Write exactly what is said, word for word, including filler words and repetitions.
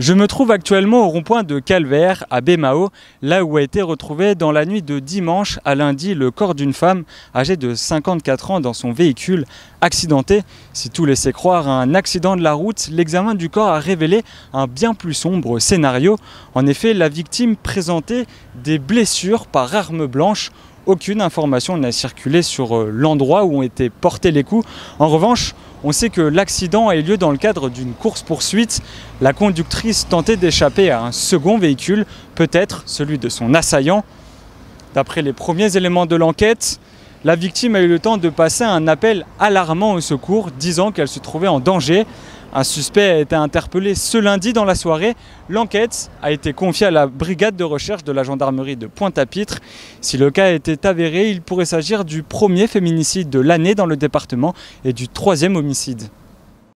Je me trouve actuellement au rond-point de Calvaire, à Bemao, là où a été retrouvé dans la nuit de dimanche à lundi le corps d'une femme âgée de cinquante-quatre ans dans son véhicule accidenté. Si tout laissait croire à un accident de la route, l'examen du corps a révélé un bien plus sombre scénario. En effet, la victime présentait des blessures par arme blanche. Aucune information n'a circulé sur l'endroit où ont été portés les coups. En revanche, on sait que l'accident a eu lieu dans le cadre d'une course-poursuite. La conductrice tentait d'échapper à un second véhicule, peut-être celui de son assaillant. D'après les premiers éléments de l'enquête, la victime a eu le temps de passer un appel alarmant au secours, disant qu'elle se trouvait en danger. Un suspect a été interpellé ce lundi dans la soirée. L'enquête a été confiée à la brigade de recherche de la gendarmerie de Pointe-à-Pitre. Si le cas était avéré, il pourrait s'agir du premier féminicide de l'année dans le département et du troisième homicide.